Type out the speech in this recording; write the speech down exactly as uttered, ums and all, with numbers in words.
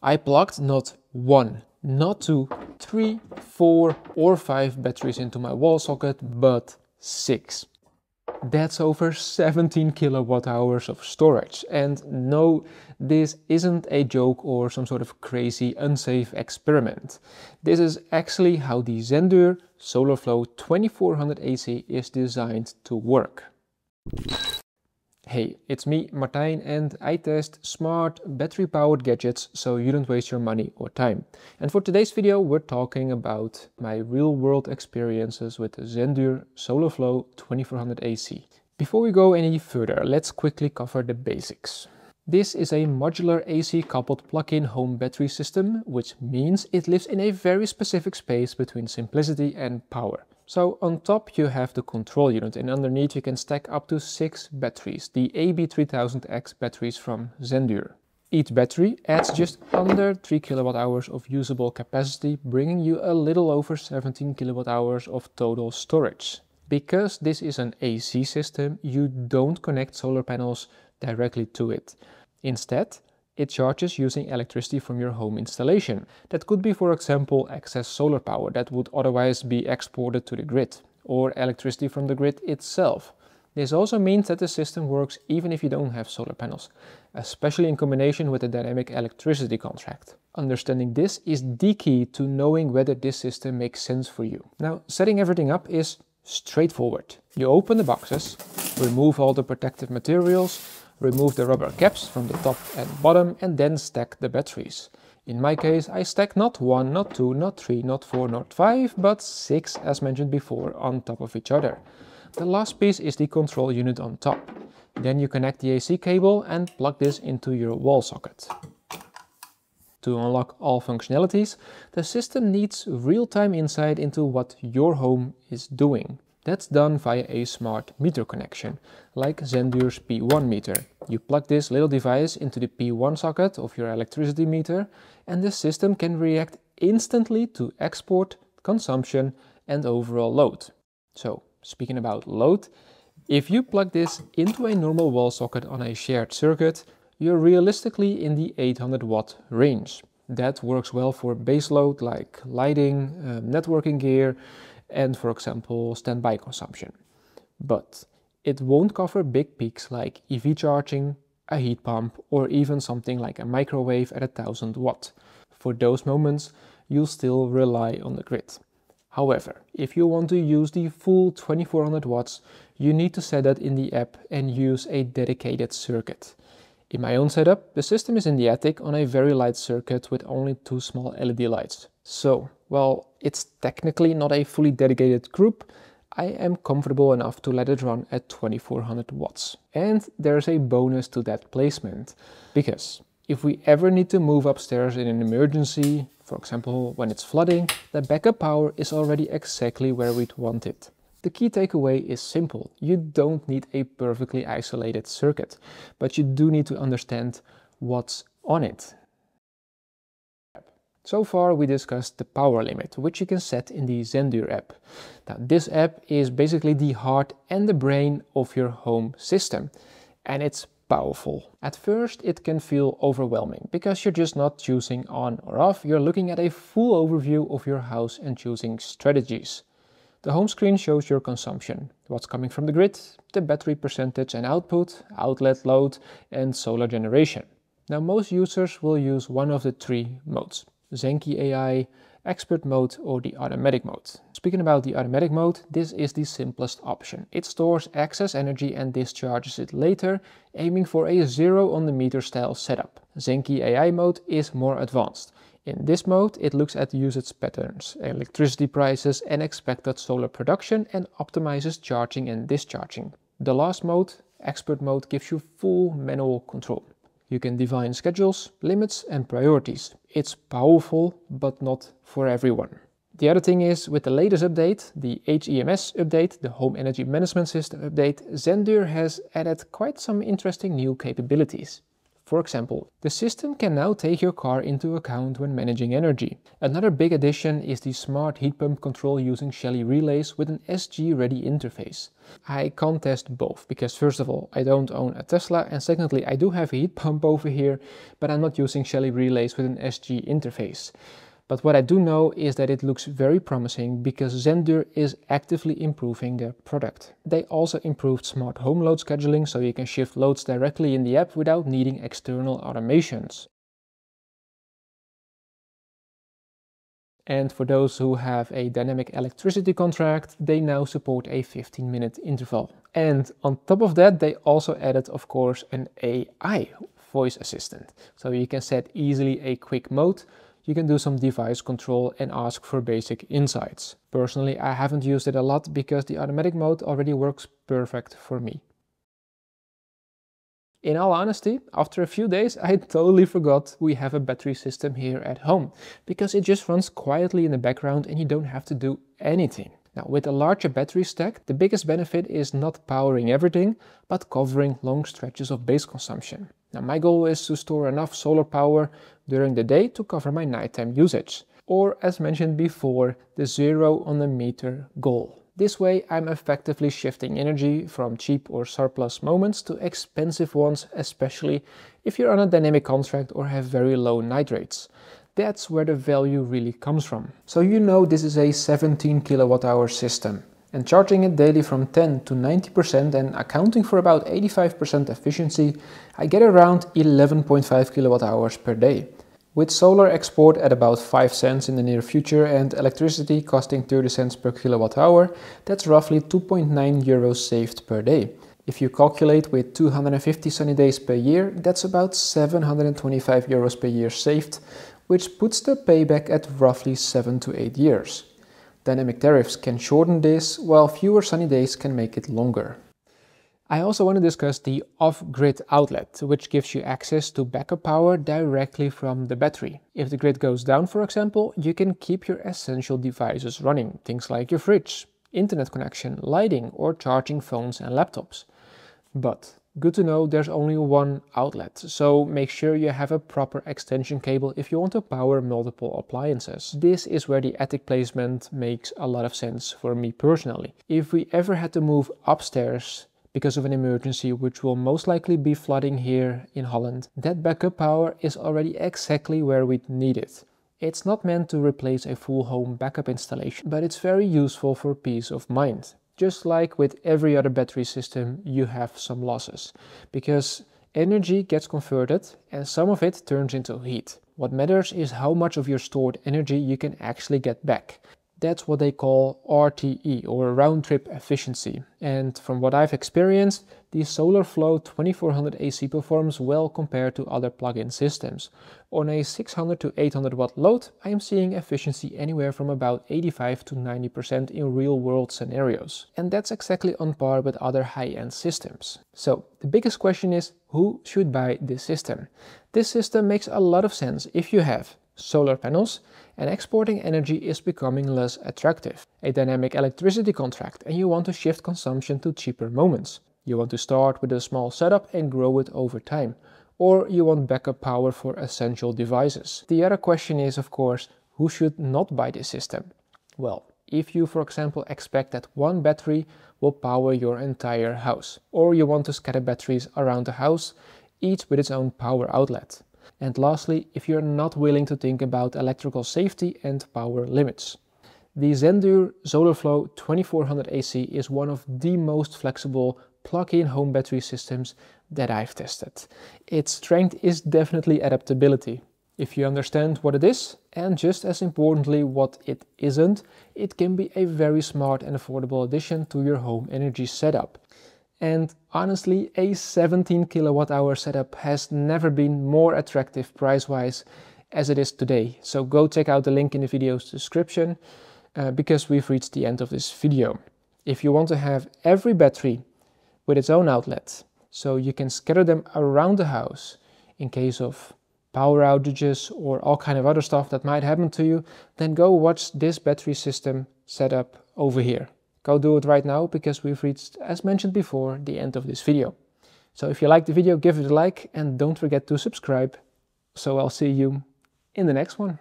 I plugged not one, not two, three, four or five batteries into my wall socket, but six. That's over seventeen kilowatt hours of storage. And no, this isn't a joke or some sort of crazy unsafe experiment. This is actually how the Zendure Solarflow twenty-four hundred A C is designed to work. Hey, it's me, Martijn, and I test smart battery-powered gadgets so you don't waste your money or time. And for today's video, we're talking about my real-world experiences with the Zendure Solarflow twenty-four hundred A C. Before we go any further, let's quickly cover the basics. This is a modular A C-coupled plug-in home battery system, which means it lives in a very specific space between simplicity and power. So on top you have the control unit, and underneath you can stack up to six batteries, the A B three thousand X batteries from Zendure. Each battery adds just under three kilowatt hours of usable capacity, bringing you a little over seventeen kilowatt hours of total storage. Because this is an A C system, you don't connect solar panels directly to it. Instead, it charges using electricity from your home installation. That could be, for example, excess solar power that would otherwise be exported to the grid, or electricity from the grid itself. This also means that the system works even if you don't have solar panels, especially in combination with a dynamic electricity contract. Understanding this is the key to knowing whether this system makes sense for you. Now, setting everything up is straightforward. You open the boxes, remove all the protective materials, remove the rubber caps from the top and bottom, and then stack the batteries. In my case, I stack not one, not two, not three, not four, not five, but six, as mentioned before, on top of each other. The last piece is the control unit on top. Then you connect the A C cable and plug this into your wall socket. To unlock all functionalities, the system needs real-time insight into what your home is doing. That's done via a smart meter connection, like Zendure's P one meter. You plug this little device into the P one socket of your electricity meter, and the system can react instantly to export, consumption, and overall load. So, speaking about load, if you plug this into a normal wall socket on a shared circuit, you're realistically in the eight hundred watt range. That works well for baseload like lighting, uh, networking gear, and for example standby consumption. But it won't cover big peaks like E V charging, a heat pump, or even something like a microwave at one thousand watt. For those moments you'll still rely on the grid. However, if you want to use the full twenty-four hundred watts, you need to set that in the app and use a dedicated circuit. In my own setup, the system is in the attic on a very light circuit with only two small L E D lights. So, well, it's technically not a fully dedicated group, I am comfortable enough to let it run at twenty-four hundred watts. And there's a bonus to that placement, because if we ever need to move upstairs in an emergency, for example when it's flooding, the backup power is already exactly where we'd want it. The key takeaway is simple, you don't need a perfectly isolated circuit, but you do need to understand what's on it. So far we discussed the power limit, which you can set in the Zendure app. Now, this app is basically the heart and the brain of your home system, and it's powerful. At first it can feel overwhelming, because you're just not choosing on or off, you're looking at a full overview of your house and choosing strategies. The home screen shows your consumption, what's coming from the grid, the battery percentage and output, outlet load, and solar generation. Now, most users will use one of the three modes: Zenki A I, Expert mode, or the Automatic mode. Speaking about the Automatic mode, this is the simplest option. It stores excess energy and discharges it later, aiming for a zero on the meter style setup. Zenki A I mode is more advanced. In this mode, it looks at usage patterns, electricity prices, and expected solar production, and optimizes charging and discharging. The last mode, Expert mode, gives you full manual control. You can define schedules, limits, and priorities. It's powerful, but not for everyone. The other thing is, with the latest update, the H E M S update, the Home Energy Management System update, Zendure has added quite some interesting new capabilities. For example, the system can now take your car into account when managing energy. Another big addition is the smart heat pump control using Shelly relays with an S G ready interface. I can't test both because first of all I don't own a Tesla, and secondly I do have a heat pump over here, but I'm not using Shelly relays with an S G interface. But what I do know is that it looks very promising because Zendure is actively improving their product. They also improved smart home load scheduling, so you can shift loads directly in the app without needing external automations. And for those who have a dynamic electricity contract, they now support a fifteen minute interval. And on top of that, they also added, of course, an A I voice assistant. So you can set easily a quick mode. You can do some device control and ask for basic insights. Personally, I haven't used it a lot because the automatic mode already works perfect for me. In all honesty, after a few days I totally forgot we have a battery system here at home, because it just runs quietly in the background and you don't have to do anything. Now, with a larger battery stack, the biggest benefit is not powering everything, but covering long stretches of base consumption. Now, my goal is to store enough solar power during the day to cover my nighttime usage, or as mentioned before, the zero on the meter goal. This way I'm effectively shifting energy from cheap or surplus moments to expensive ones, especially if you're on a dynamic contract or have very low night rates. That's where the value really comes from. So you know this is a seventeen kilowatt hour system, and charging it daily from ten to ninety percent and accounting for about eighty-five percent efficiency, I get around eleven point five kilowatt hours per day. With solar export at about five cents in the near future and electricity costing thirty cents per kilowatt hour, that's roughly two point nine euros saved per day. If you calculate with two hundred fifty sunny days per year, that's about seven hundred twenty-five euros per year saved, which puts the payback at roughly seven to eight years. Dynamic tariffs can shorten this, while fewer sunny days can make it longer. I also want to discuss the off-grid outlet, which gives you access to backup power directly from the battery. If the grid goes down, for example, you can keep your essential devices running, things like your fridge, internet connection, lighting, or charging phones and laptops. But good to know there's only one outlet, so make sure you have a proper extension cable if you want to power multiple appliances. This is where the attic placement makes a lot of sense for me personally. If we ever had to move upstairs because of an emergency, which will most likely be flooding here in Holland, that backup power is already exactly where we'd need it. It's not meant to replace a full home backup installation, but it's very useful for peace of mind. Just like with every other battery system, you have some losses, because energy gets converted and some of it turns into heat. What matters is how much of your stored energy you can actually get back. That's what they call R T E, or round-trip efficiency. And from what I've experienced, the Solarflow twenty-four hundred A C performs well compared to other plug-in systems. On a six hundred to eight hundred watt load, I am seeing efficiency anywhere from about eighty-five to ninety percent in real-world scenarios. And that's exactly on par with other high-end systems. So the biggest question is, who should buy this system? This system makes a lot of sense if you have solar panels, and exporting energy is becoming less attractive, a dynamic electricity contract, and you want to shift consumption to cheaper moments. You want to start with a small setup and grow it over time, or you want backup power for essential devices. The other question is, of course, who should not buy this system? Well, if you, for example, expect that one battery will power your entire house, or you want to scatter batteries around the house, each with its own power outlet. And lastly, if you're not willing to think about electrical safety and power limits. The Zendure Solarflow twenty-four hundred A C is one of the most flexible plug-in home battery systems that I've tested. Its strength is definitely adaptability. If you understand what it is, and just as importantly what it isn't, it can be a very smart and affordable addition to your home energy setup. And honestly, a seventeen kilowatt hour setup has never been more attractive price-wise as it is today. So go check out the link in the video's description, uh, because we've reached the end of this video. If you want to have every battery with its own outlet, so you can scatter them around the house in case of power outages or all kind of other stuff that might happen to you, then go watch this battery system setup over here. Go do it right now, because we've reached, as mentioned before, the end of this video. So if you liked the video, give it a like and don't forget to subscribe. So I'll see you in the next one.